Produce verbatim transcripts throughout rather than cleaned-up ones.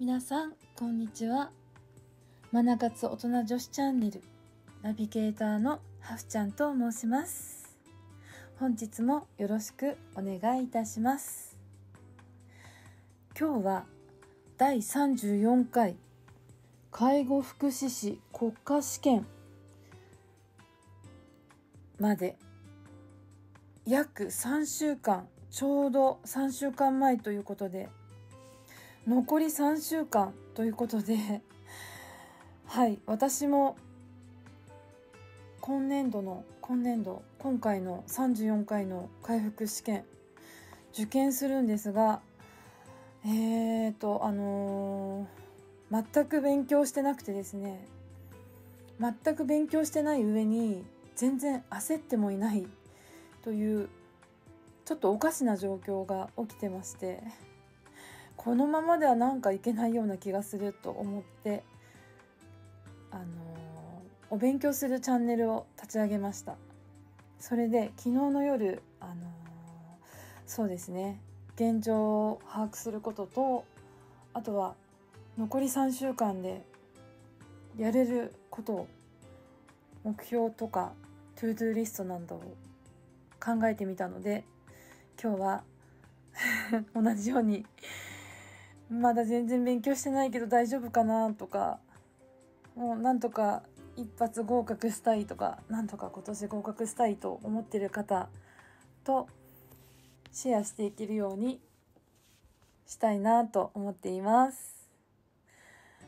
皆さんこんにちは。マナ活大人女子チャンネルナビゲーターのハフちゃんと申します。本日もよろしくお願いいたします。今日はだいさんじゅうよんかい介護福祉士国家試験まで約さんしゅうかん、ちょうどさんしゅうかんまえということで、残りさんしゅうかんということではい、私も今年度の今年度今回のさんじゅうよんかいの回復試験受験するんですが、えーとあのー、全く勉強してなくてですね、全く勉強してない上に全然焦ってもいないというちょっとおかしな状況が起きてまして、このままではなんかいけないような気がすると思って、あのー、お勉強するチャンネルを立ち上げました。それで昨日の夜、あのー、そうですね、現状を把握することと、あとは残りさんしゅうかんでやれることを、目標とかトゥードゥーリストなどを考えてみたので、今日は同じようにまだ全然勉強してないけど大丈夫かなとか、もうなんとか一発合格したいとか、なんとか今年合格したいと思ってる方とシェアしていけるようにしたいなと思っています。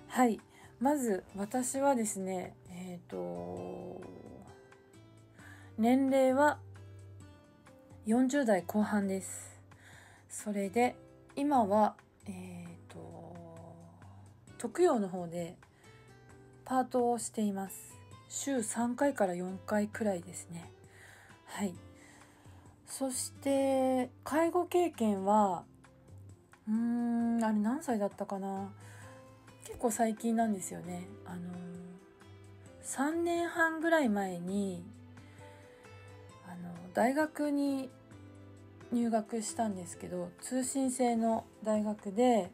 はい、まず私はですね、えっと、年齢はよんじゅうだいこうはんです。それで今はえーと徳陽の方でパートをしています。週さんかいからよんかいくらいですね。はい。そして介護経験はうーんあれ何歳だったかな、結構最近なんですよね。あのー、さんねんはんぐらい前にあの大学に入学したんですけど、通信制の大学で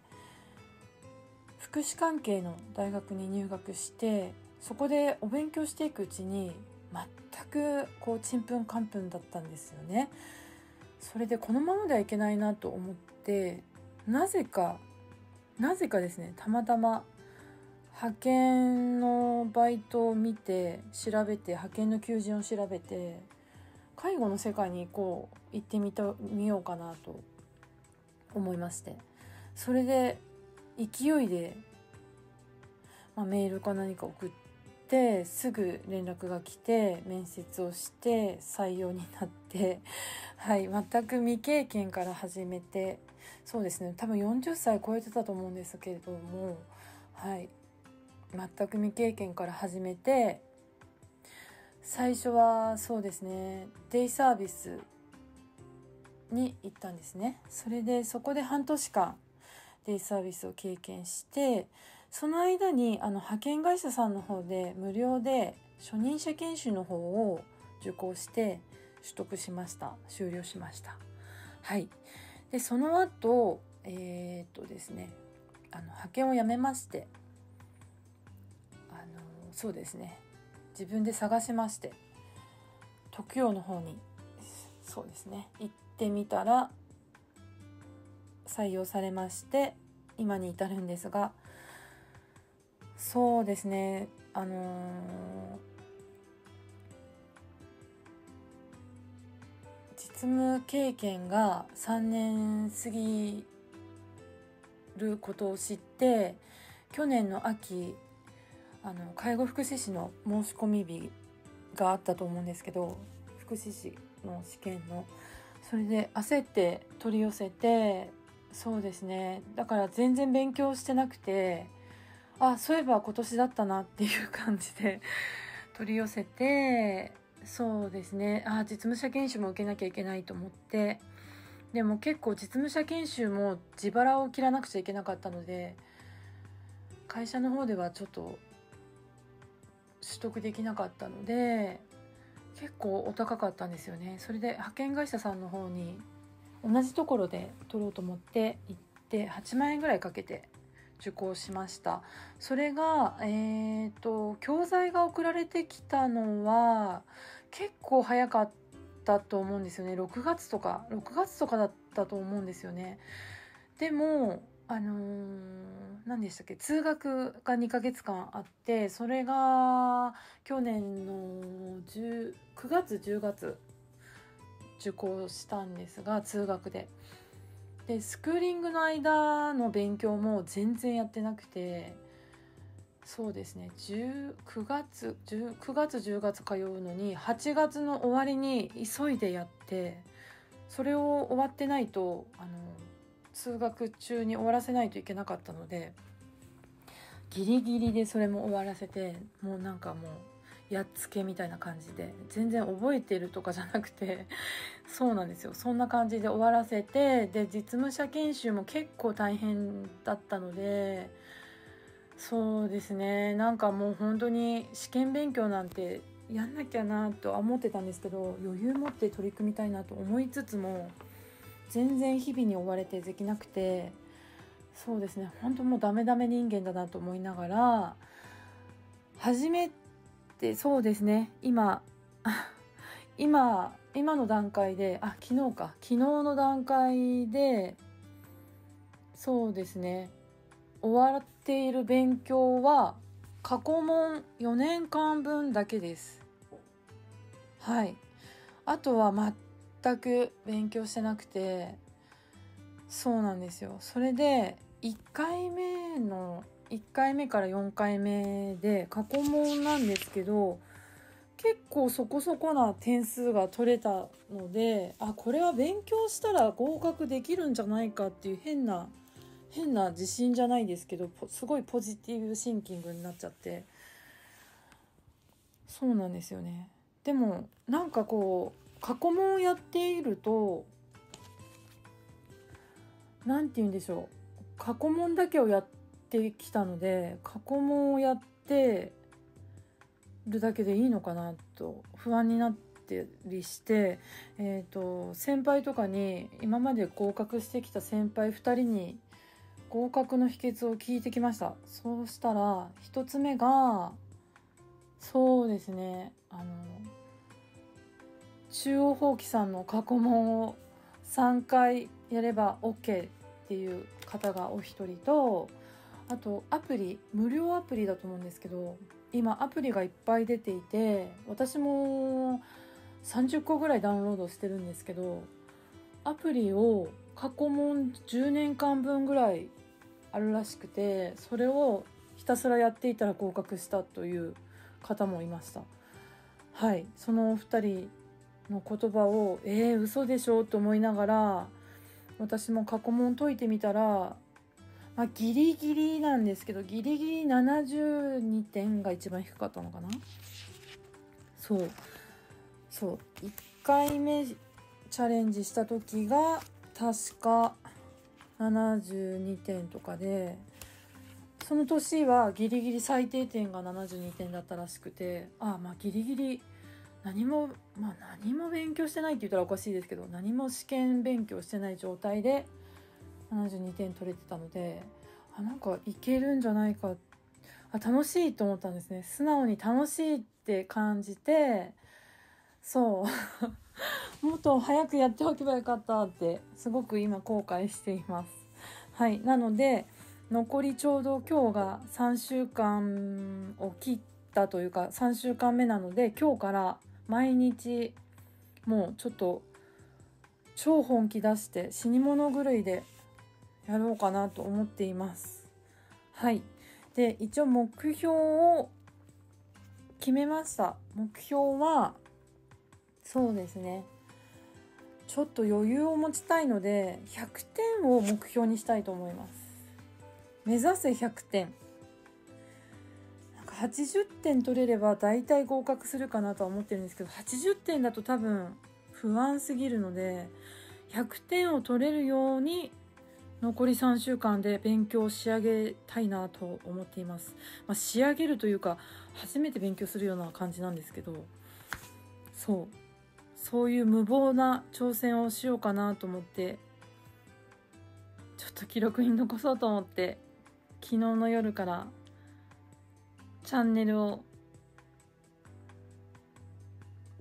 福祉関係の大学に入学して、そこでお勉強していくうちに全くこうちんぷんかんぷんだったんですよね。それでこのままではいけないなと思って、なぜかなぜかですね、たまたま派遣のバイトを見て調べて、派遣の求人を調べて介護の世界にこう行ってみた見ようかなと思いまして、それで勢いで、まあ、メールか何か送ってすぐ連絡が来て、面接をして採用になってはい、全く未経験から始めて、そうですね、多分よんじゅっさい超えてたと思うんですけれども、はい、全く未経験から始めて、最初はそうですね、デイサービスに行ったんですね。それでそこではんとしかんデイサービスを経験して、その間にあの派遣会社さんの方で無料で初任者研修の方を受講して取得しました。終了しました。はい。でその後えー、っとですねあの派遣を辞めまして、あのそうですね自分で探しまして、徳陽の方にそうですね行ってみたら採用されまして、今に至るんですが、そうですねあのー、実務経験がさんねん過ぎることを知って、去年の秋あの介護福祉士の申し込み日があったと思うんですけど、福祉士の試験の、それで焦って取り寄せて、そうですね、だから全然勉強してなくて、あ、そういえば今年だったなっていう感じで取り寄せて、そうですね、あ、実務者研修も受けなきゃいけないと思って、でも結構実務者研修も自腹を切らなくちゃいけなかったので、会社の方ではちょっと取得できなかったので結構お高かったんですよね。それで派遣会社さんの方に同じところで取ろうと思って行ってはちまんえんぐらいかけて受講しました。それが、えっと、教材が送られてきたのは結構早かったと思うんですよね。ろくがつとか、ろくがつとかだったと思うんですよね。でも、あのー、何でしたっけ、通学がにかげつかんあって、それが去年のくがつじゅうがつ受講したんですが、通学で。でスクーリングの間の勉強も全然やってなくて、そうですね、くがつじゅうがつ通うのにはちがつの終わりに急いでやって、それを終わってないと、あの通学中に終わらせないといけなかったので、ギリギリでそれも終わらせて、もうなんかもうやっつけみたいな感じで、全然覚えてるとかじゃなくてそうなんですよ、そんな感じで終わらせて、で実務者研修も結構大変だったので、そうですね、なんかもう本当に試験勉強なんてやんなきゃなとは思ってたんですけど、余裕持って取り組みたいなと思いつつも、全然日々に追われてできなくて、そうですね、本当もうダメダメ人間だなと思いながら初めて、そうですね、今今今の段階で、あ、昨日か、昨日の段階で、そうですね、終わっている勉強は過去問よねんかんぶんだけです。はい、あとはま全く勉強してなくて、そうなんですよ。それでいっかいめのいっかいめからよんかいめで過去問なんですけど、結構そこそこな点数が取れたので、あ、これは勉強したら合格できるんじゃないかっていう変な変な自信じゃないですけど、すごいポジティブシンキングになっちゃって、そうなんですよね。でもなんかこう過去問をやっていると、なんて言うんでしょう、過去問だけをやってきたので、過去問をやってるだけでいいのかなと不安になったりして、えーと、先輩とかに、今まで合格してきた先輩ふたりに合格の秘訣を聞いてきました。そうしたらひとつめが、そうですね、あの中央法規さんの過去問をさんかいやれば オーケー っていう方がお一人と、あとアプリ、無料アプリだと思うんですけど、今アプリがいっぱい出ていて、私もさんじゅっこぐらいダウンロードしてるんですけど、アプリを過去問じゅうねんかんぶんぐらいあるらしくて、それをひたすらやっていたら合格したという方もいました。はい、そのお二人の言葉を、えー、嘘でしょと思いながら、私も過去問解いてみたら、まあ、ギリギリなんですけど、ギリギリななじゅうにてんが一番低かったのかな。そうそういっかいめチャレンジした時が確かななじゅうにてんとかで、その年はギリギリ最低点がななじゅうにてんだったらしくて、あ、まあギリギリ何も、まあ何も勉強してないって言ったらおかしいですけど、何も試験勉強してない状態でななじゅうにてん取れてたので、あ、なんかいけるんじゃないか、あ、楽しいと思ったんですね。素直に楽しいって感じて、そうもっと早くやっておけばよかったってすごく今後悔しています。はい、なので残りちょうど今日がさんしゅうかんを切ったというか、さんしゅうかんめなので、今日から毎日もうちょっと超本気出して死に物狂いでやろうかなと思っています。はい、で一応目標を決めました。目標はそうですね、ちょっと余裕を持ちたいのでひゃくてんを目標にしたいと思います。目指せひゃくてん、はちじゅってん取れれば大体合格するかなとは思ってるんですけど、はちじゅってんだと多分不安すぎるので、ひゃくてんを取れるように残りさんしゅうかんで勉強を仕上げたいなと思っています。まあ、仕上げるというか、初めて勉強するような感じなんですけど、そう、そういう無謀な挑戦をしようかなと思って、ちょっと記録に残そうと思って昨日の夜からチャンネルを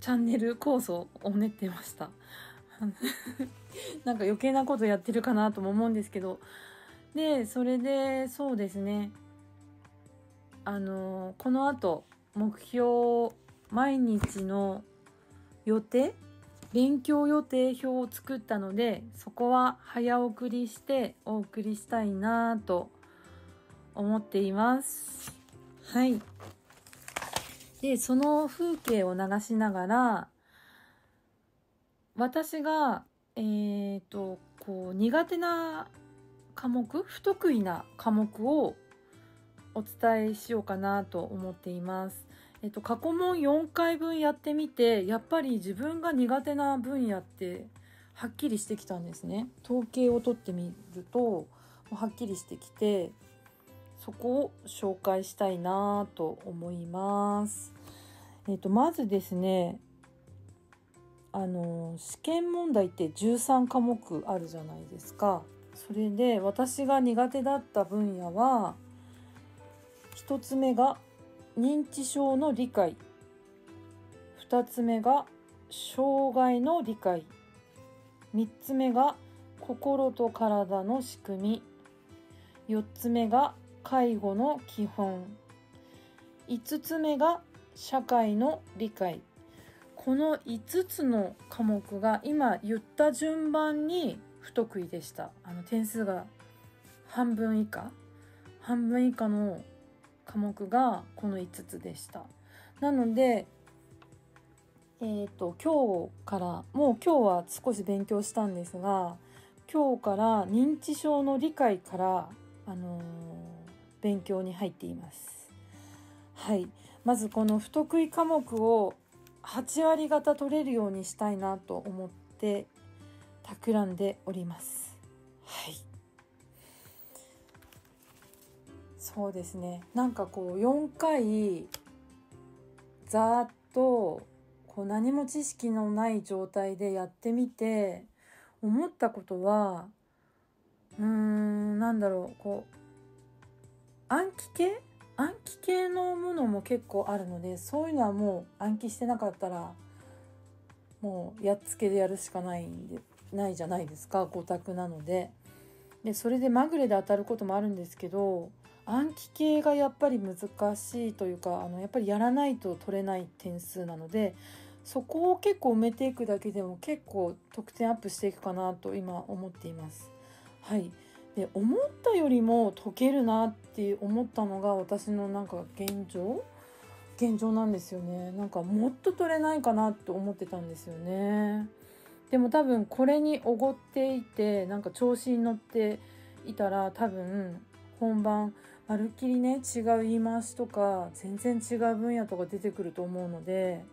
チャンネル構想を練ってましたなんか余計なことやってるかなとも思うんですけど、でそれでそうですね、あのこのあと目標、毎日の予定、勉強予定表を作ったので、そこは早送りしてお送りしたいなぁと思っています。はい。でその風景を流しながら、私がえーとこう苦手な科目、不得意な科目をお伝えしようかなと思っています。えっと過去問よんかいぶんやってみて、やっぱり自分が苦手な分野ってはっきりしてきたんですね。統計を取ってみるとはっきりしてきて、そこを紹介したいなと思います。えっとまずですね、あの試験問題ってじゅうさんかもくあるじゃないですか。それで私が苦手だった分野は、ひとつめが認知症の理解、ふたつめが障害の理解、みっつめが心と体の仕組み、よっつめが介護の基本、いつつめが社会の理解。このいつつの科目が今言った順番に不得意でした。あの点数が半分以下半分以下の科目がこのいつつでした。なので、えーと、今日からもう今日は少し勉強したんですが、今日から認知症の理解から、あのー、勉強に入っています。はい。まずこの不得意科目をはちわりがた取れるようにしたいなと思って企んでおります。はい。そうですね、なんかこうよんかいざーっとこう何も知識のない状態でやってみて思ったことは、うーんなんだろう、こう暗記系暗記系のものも結構あるので、そういうのはもう暗記してなかったらもうやっつけでやるしかないんでないじゃないですか、ご択なので。でそれでまぐれで当たることもあるんですけど、暗記系がやっぱり難しいというか、あのやっぱりやらないと取れない点数なので、そこを結構埋めていくだけでも結構得点アップしていくかなと今思っています。はい。で思ったよりも解けるなって思ったのが私のなんか現状現状なんですよね。なんかもっと取れないかなと思ってたんですよね。でも多分これにおごっていて、なんか調子に乗っていたら、多分本番まるっきりね、違う言い回しとか全然違う分野とか出てくると思うので、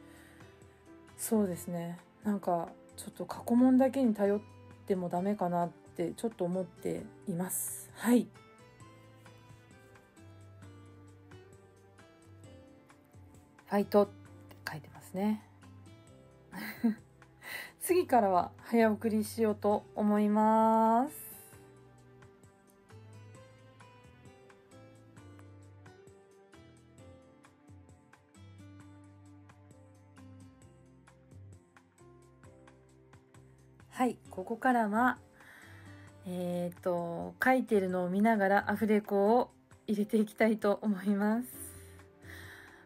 そうですね、なんかちょっと過去問だけに頼ってもダメかなってちょっと思っています。はい。ファイトって書いてますね次からは早送りしようと思います。はい。ここからはえっと書いてるのを見ながらアフレコを入れていきたいと思います。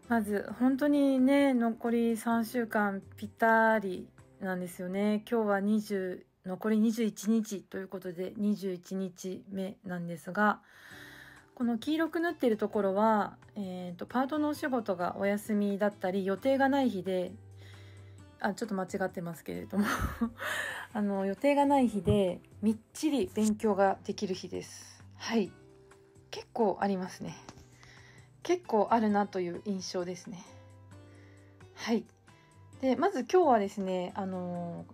まず本当にね、残りさんしゅうかんぴったりなんですよね。今日はにじゅう残りにじゅういちにちということでにじゅういちにちめなんですが、この黄色く縫ってるところは、えー、とパートのお仕事がお休みだったり予定がない日で、あちょっと間違ってますけれどもあの予定がない日でみっちり勉強ができる日です。はい。結構ありますね。結構あるなという印象ですね。はい。でまず今日はですね、あの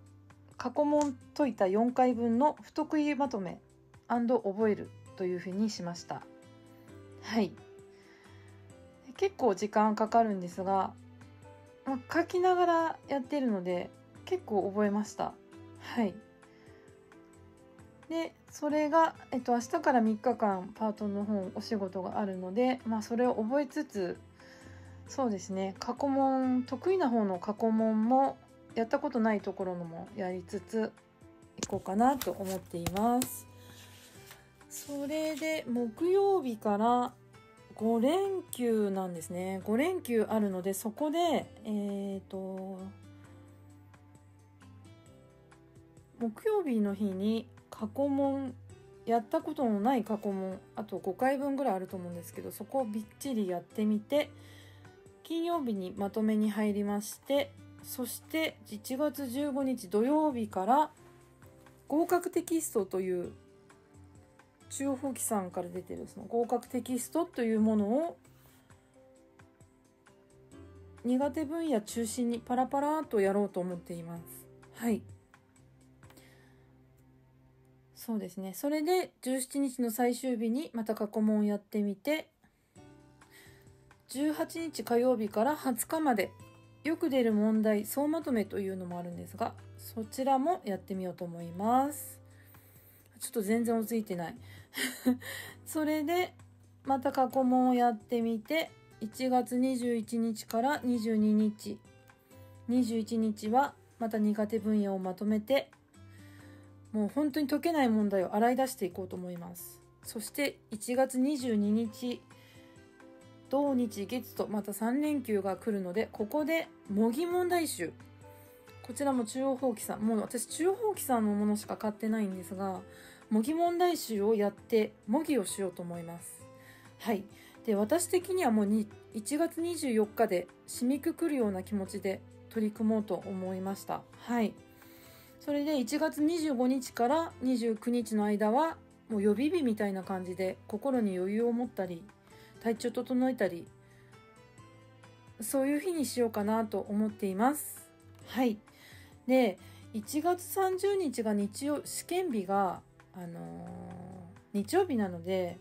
過去問解いたよんかいぶんの不得意まとめ&覚えるというふうにしました。はい。結構時間かかるんですが、まあ、書きながらやってるので結構覚えました。はい。でそれが、えっと、明日からみっかかんパートの本お仕事があるので、まあ、それを覚えつつ、そうですね、過去問得意な方の過去問もやったことないところのもやりつついこうかなと思っています。それで木曜日からごれんきゅうなんですね。ごれんきゅうあるので、そこでえっと木曜日の日に過去問、やったことのない過去問あとごかいぶんぐらいあると思うんですけど、そこをびっちりやってみて、金曜日にまとめに入りまして、そしていちがつじゅうごにち土曜日から合格テキストという中央風紀さんから出てるその合格テキストというものを苦手分野中心にパラパラーとやろうと思っています。はい。そうですね。それでじゅうしちにちの最終日にまた過去問をやってみて、じゅうはちにち火曜日からはつかまでよく出る問題総まとめというのもあるんですが、そちらもやってみようと思います。ちょっと全然追いついてない。それでまた過去問をやってみて、いちがつにじゅういちにちからにじゅうににち、にじゅういちにちはまた苦手分野をまとめて、もう本当に解けない問題を洗い出していこうと思います。そしていちがつにじゅうににち、土日月とまたさんれんきゅうが来るので、ここで模擬問題集。こちらも中央放棄さん、もう私中央放棄さんのものしか買ってないんですが、模擬問題集をやって模擬をしようと思います。はい。で、私的にはもうにいちがつにじゅうよっかで締めくくるような気持ちで取り組もうと思いました。はい。それでいちがつにじゅうごにちからにじゅうくにちの間はもう予備日みたいな感じで、心に余裕を持ったり体調整えたり、そういう日にしようかなと思っています。はい。でいちがつさんじゅうにちが日曜、試験日が、あのー、日曜日なので、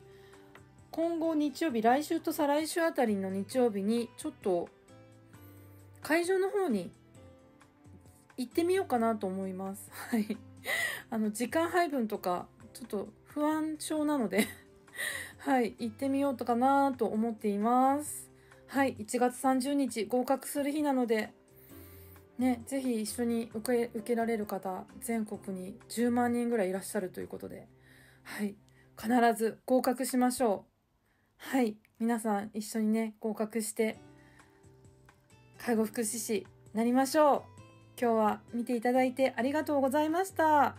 今後日曜日、来週と再来週あたりの日曜日にちょっと会場の方に行ってみようかなと思います。はい。あの、時間配分とか、ちょっと不安症なので、はい、行ってみようとかなと思っています。はい、いちがつさんじゅうにち合格する日なので、ね、ぜひ一緒に受け、受けられる方、全国にじゅうまんにんぐらいいらっしゃるということで、はい、必ず合格しましょう。はい、皆さん一緒にね、合格して、介護福祉士になりましょう。今日は見ていただいてありがとうございました。